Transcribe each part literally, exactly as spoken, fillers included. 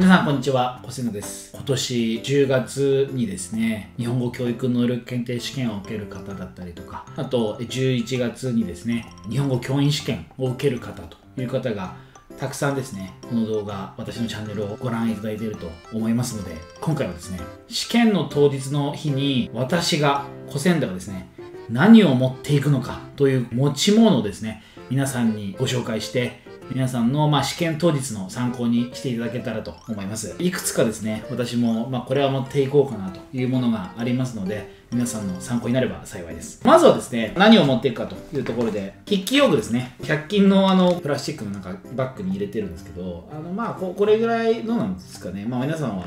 皆さんこんにちは、コセノです。今年じゅうがつにですね、日本語教育能力検定試験を受ける方だったりとか、あとじゅういちがつにですね、日本語教員試験を受ける方という方がたくさんですね、この動画、私のチャンネルをご覧いただいていると思いますので、今回はですね、試験の当日の日に私が、コセンダがですね、何を持っていくのかという持ち物をですね、皆さんにご紹介して、皆さんのまあ試験当日の参考にしていただけたらと思います。いくつかですね、私もまあこれは持っていこうかなというものがありますので、皆さんの参考になれば幸いです。まずはですね、何を持っていくかというところで、筆記用具ですね。ひゃく均のあのプラスチックのなんかバッグに入れてるんですけど、あのまあこれぐらいどうなんですかね。まあ皆さんは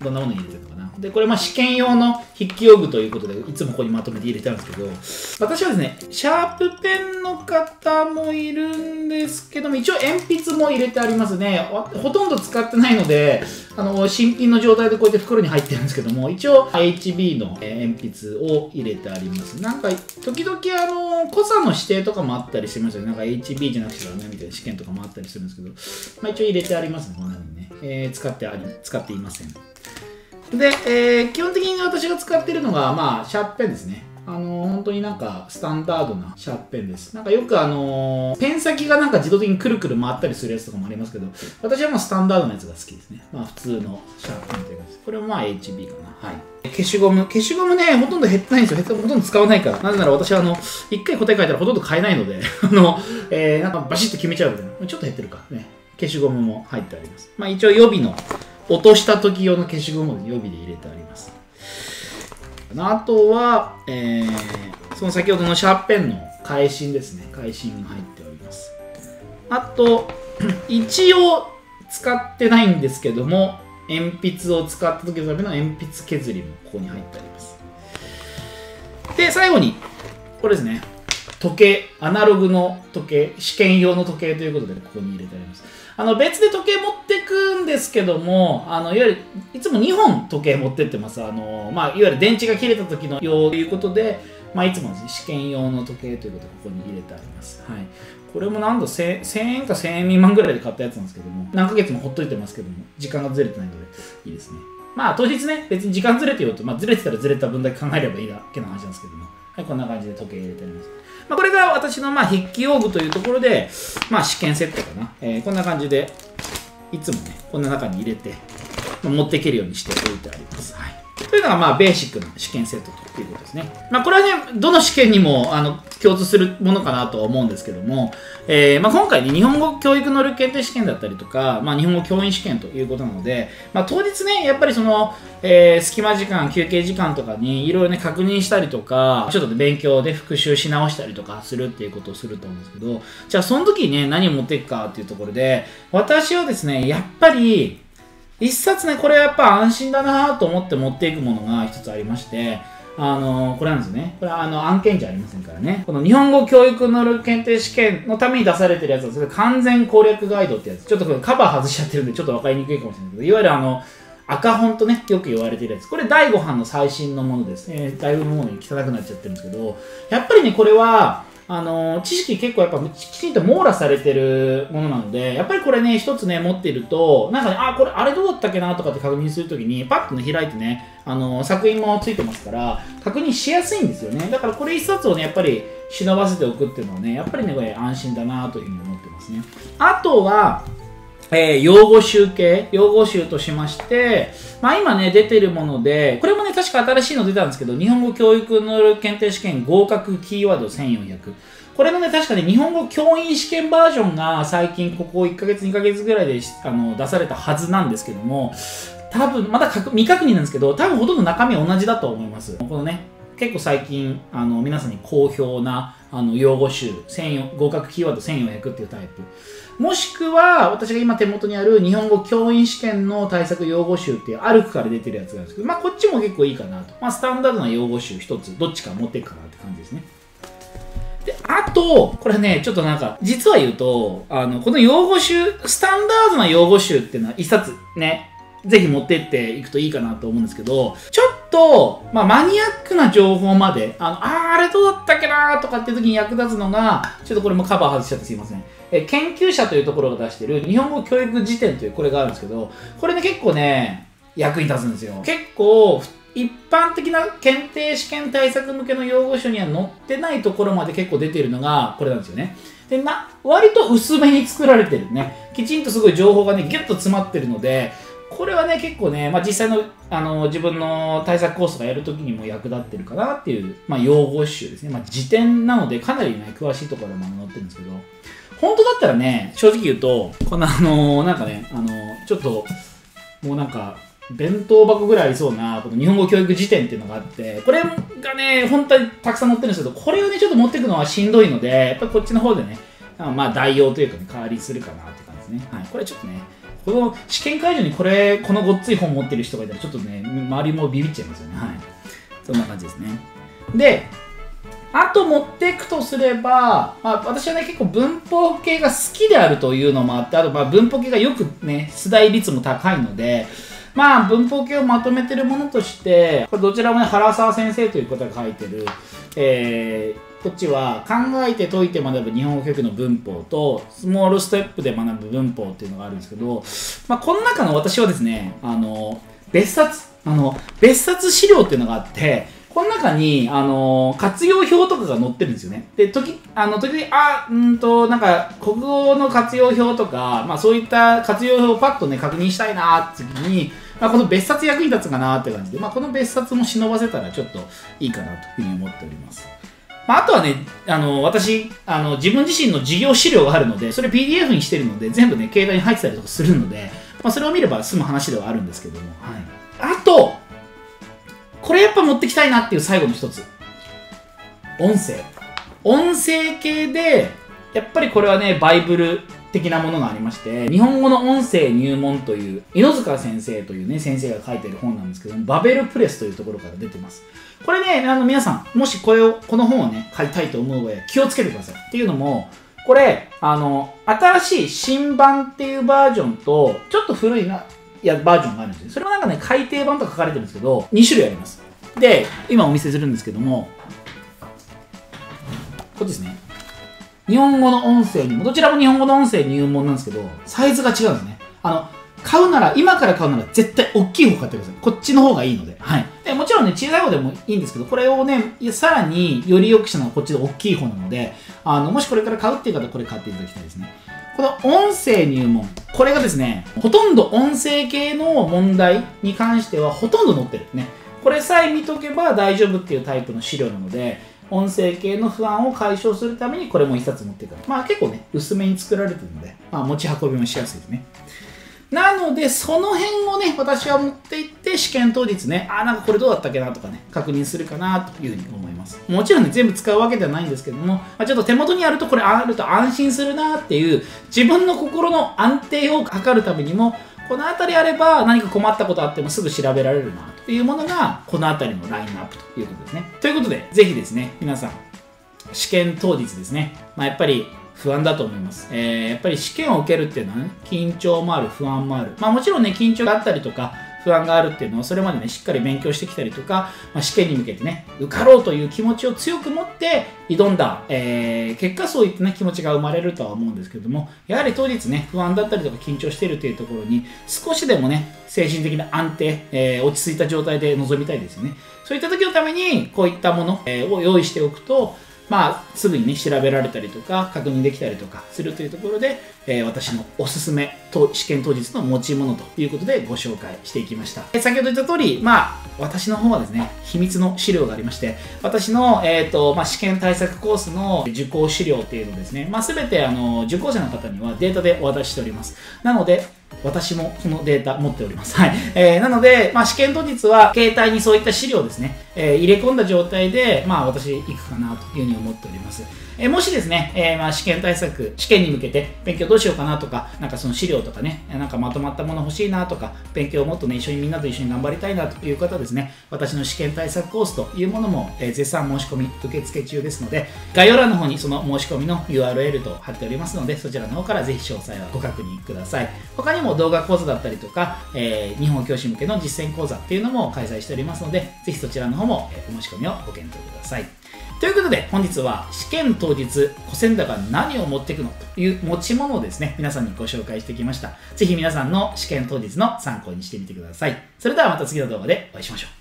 どんなものに入れてるのかな。で、これまあ試験用の筆記用具ということで、いつもここにまとめて入れたんですけど、私はですね、シャープペンの方もいるんですけども、一応鉛筆も入れてありますね。ほとんど使ってないので、あの、新品の状態でこうやって袋に入ってるんですけども、一応 エイチビー の鉛筆を入れてあります。なんか、時々あの、濃さの指定とかもあったりしてますよね。なんか エイチビー じゃなくてダメみたいな試験とかもあったりするんですけど、まあ一応入れてありますね、こんなふうにね。えー、使ってあり、使っていません。で、えー、基本的に私が使っているのが、まあ、シャープペンですね。あのー、本当になんか、スタンダードなシャープペンです。なんかよくあのー、ペン先がなんか自動的にくるくる回ったりするやつとかもありますけど、私はまあ、スタンダードなやつが好きですね。まあ、普通のシャープペンというかです。これもまあ、エイチビー かな。はい。消しゴム。消しゴムね、ほとんど減ってないんですよ。ほとんど使わないから。なぜなら私はあの、一回答え書いたらほとんど買えないので、あの、えー、なんかバシッと決めちゃうみたいな。ちょっと減ってるか。ね。消しゴムも入ってあります。まあ、一応予備の、落とした時用の消しゴムを予備で入れてあります。あとは、えー、その先ほどのシャープペンの返芯ですね。返芯が入っております。あと、一応使ってないんですけども、鉛筆を使った時のための鉛筆削りもここに入ってあります。で、最後に、これですね。時計、アナログの時計、試験用の時計ということで、ここに入れてあります。あの、別で時計持ってくんですけども、あの、いわゆる、いつもにほん時計持ってってます。あの、まあ、いわゆる電池が切れた時の用ということで、まあ、いつもですね、試験用の時計ということで、ここに入れてあります。はい。これも何度、せんえんかせんえん未満ぐらいで買ったやつなんですけども、何ヶ月もほっといてますけども、時間がずれてないので、いいですね。まあ、当日ね、別に時間ずれてようと、まあ、ずれてたらずれた分だけ考えればいいだけの話なんですけども、はい、こんな感じで時計入れてあります。まあ、これが私のまあ筆記用具というところで、まあ、試験セットかな。えー、こんな感じで、いつもね、こんな中に入れて、まあ、持っていけるようにしておいてあります。はい。というのが、まあ、ベーシックな試験セットということですね。まあ、これはね、どの試験にも、あの、共通するものかなとは思うんですけども、えー、まあ、今回ね、日本語教育能力検定試験だったりとか、まあ、日本語教員試験ということなので、まあ、当日ね、やっぱりその、えー、隙間時間、休憩時間とかに、いろいろね、確認したりとか、ちょっとね、勉強で復習し直したりとかするっていうことをすると思うんですけど、じゃあ、その時にね、何を持っていくかっていうところで、私はですね、やっぱり、一冊ね、これはやっぱ安心だなと思って持っていくものが一つありまして、あのー、これなんですね。これはあの案件じゃありませんからね。この日本語教育能力検定試験のために出されてるやつは、それ完全攻略ガイドってやつ。ちょっとこれカバー外しちゃってるんで、ちょっとわかりにくいかもしれないけど、いわゆるあの、赤本とね、よく言われてるやつ。これだいごはんの最新のものですね。だいぶもう汚くなっちゃってるんですけど、やっぱりね、これは、あの、知識結構やっぱきちんと網羅されてるものなので、やっぱりこれね、一つね、持っていると、なんかね、あ、これあれどうだったっけなとかって確認するときに、パッとね、開いてね、あの、作品もついてますから、確認しやすいんですよね。だからこれ一冊をね、やっぱり忍ばせておくっていうのはね、やっぱりね、これ安心だなというふうに思ってますね。あとは、えー、用語集系、用語集としまして、まあ今ね、出てるもので、これもね、確か新しいの出たんですけど、日本語教育能力検定試験合格キーワードせんよんひゃく。これのね、確かね、日本語教員試験バージョンが最近、ここいっかげつ、にかげつぐらいであの出されたはずなんですけども、多分、まだ未確認なんですけど、多分ほとんど中身は同じだと思います。このね、結構最近、あの、皆さんに好評な、あの、用語集、合格キーワードせんよんひゃくっていうタイプ。もしくは、私が今手元にある日本語教員試験の対策用語集っていう、アルクから出てるやつがあるんですけど、まあ、こっちも結構いいかなと。まあ、スタンダードな用語集一つ、どっちか持っていくかなって感じですね。で、あと、これね、ちょっとなんか、実は言うと、あの、この用語集、スタンダードな用語集っていうのは一冊ね、ぜひ持ってっていくといいかなと思うんですけど、ちょっと、まあ、マニアックな情報まで、あの、あー、あれどうだったっけなーとかっていう時に役立つのが、ちょっとこれもカバー外しちゃってすいません。え研究者というところが出してる日本語教育辞典というこれがあるんですけど、これね結構ね役に立つんですよ。結構一般的な検定試験対策向けの用語集には載ってないところまで結構出ているのがこれなんですよね。でな割と薄めに作られてるね、きちんとすごい情報がねギュッと詰まってるので、これはね結構ね、まあ、実際の、あの自分の対策コースとかやるときにも役立ってるかなっていう、まあ、用語集ですね。まあ、辞典なのでかなりね詳しいところも載ってるんですけど、本当だったらね正直言うとこのあのー、なんかね、あのー、ちょっともうなんか弁当箱ぐらいありそうなこの日本語教育辞典っていうのがあって、これがね本当にたくさん載ってるんですけど、これをねちょっと持っていくのはしんどいので、やっぱりこっちの方でねまあ代用というかね代わりするかなって感じですね。はい、これちょっとねこの試験会場にこれこのごっつい本持ってる人がいたらちょっとね周りもビビっちゃいますよね。はい、そんな感じですね。であと持っていくとすれば、まあ、私はね結構文法系が好きであるというのもあって、あとまあ文法系がよくね出題率も高いので、まあ文法系をまとめてるものとしてこれどちらもね原沢先生という方が書いてる、えーこっちは考えて解いて学ぶ日本語教育の文法とスモールステップで学ぶ文法っていうのがあるんですけど、まあ、この中の私はですね、あの、別冊、あの、別冊資料っていうのがあって、この中に、あの、活用表とかが載ってるんですよね。で、時、あの、時々、あ、うんと、なんか、国語の活用表とか、まあそういった活用表をパッとね、確認したいなーって時に、まあ、この別冊役に立つかなーって感じで、まあこの別冊も忍ばせたらちょっといいかなというふうに思っております。あとはね、あの私あの、自分自身の授業資料があるので、それ ピーディーエフ にしてるので、全部ね、携帯に入ってたりとかするので、まあ、それを見れば済む話ではあるんですけども、はい、あと、これやっぱ持ってきたいなっていう最後の一つ、音声。音声系で、やっぱりこれはね、バイブル的なものがありまして、日本語の音声入門という、猪塚先生というね、先生が書いてる本なんですけども、バベルプレスというところから出てます。これね、あの皆さん、もしこれを、この本をね、買いたいと思う上で気をつけてください。っていうのも、これ、あの、新しい新版っていうバージョンと、ちょっと古いな、いや、バージョンがあるんですよ。それもなんかね、改訂版とか書かれてるんですけど、に種類あります。で、今お見せするんですけども、こっちですね。日本語の音声入門。どちらも日本語の音声入門なんですけど、サイズが違うんですね。あの、買うなら、今から買うなら絶対大きい方買ってください。こっちの方がいいので。はい。で、もちろんね、小さい方でもいいんですけど、これをね、さらにより良くしたのはこっちの大きい方なので、あの、もしこれから買うっていう方はこれ買っていただきたいですね。この音声入門。これがですね、ほとんど音声系の問題に関してはほとんど載ってるね。これさえ見とけば大丈夫っていうタイプの資料なので、音声系の不安を解消するためにこれも一冊持っていく。まあ結構ね、薄めに作られてるので、まあ持ち運びもしやすいですね。なので、その辺をね、私は持って行って、試験当日ね、あ、なんかこれどうだったっけなとかね、確認するかなというふうに思います。もちろんね、全部使うわけではないんですけども、ちょっと手元にあるとこれあると安心するなっていう、自分の心の安定を図るためにも、この辺りあれば何か困ったことあってもすぐ調べられるなというものが、この辺りのラインナップということですね。ということで、ぜひですね、皆さん、試験当日ですね、まあやっぱり、不安だと思います、えー、やっぱり試験を受けるっていうのはね、緊張もある、不安もある。まあもちろんね、緊張があったりとか、不安があるっていうのをそれまでね、しっかり勉強してきたりとか、まあ、試験に向けてね、受かろうという気持ちを強く持って挑んだ、えー、結果そういったね、気持ちが生まれるとは思うんですけども、やはり当日ね、不安だったりとか緊張しているというところに、少しでもね、精神的な安定、えー、落ち着いた状態で臨みたいですよね。そういった時のために、こういったものを用意しておくと、まあ、すぐにね、調べられたりとか、確認できたりとかするというところで、えー、私のおすすめと、試験当日の持ち物ということでご紹介していきました。先ほど言った通り、まあ、私の方はですね、秘密の資料がありまして、私の、えっと、まあ、試験対策コースの受講資料っていうのをですね、まあ、すべて、あの、受講者の方にはデータでお渡ししております。なので、私もこのデータ持っております。はい。えー、なので、まあ、試験当日は、携帯にそういった資料をですね、えー、入れ込んだ状態で、まあ、私、行くかなというふうに思っております。えー、もしですね、えー、まあ、試験対策、試験に向けて、勉強どうしようかなとか、なんかその資料とかね、なんかまとまったもの欲しいなとか、勉強をもっとね、一緒にみんなと一緒に頑張りたいなという方ですね、私の試験対策コースというものも、えー、絶賛申し込み受付中ですので、概要欄の方にその申し込みの ユーアールエル と貼っておりますので、そちらの方からぜひ詳細はご確認ください。他にも動画講座だったりとか、えー、日本教師向けの実践講座っていうのも開催しておりますので、ぜひそちらの方もお申し込みをご検討ください。ということで、本日は試験当日、古銭高が何を持っていくのという持ち物をですね、皆さんにご紹介してきました。ぜひ皆さんの試験当日の参考にしてみてください。それではまた次の動画でお会いしましょう。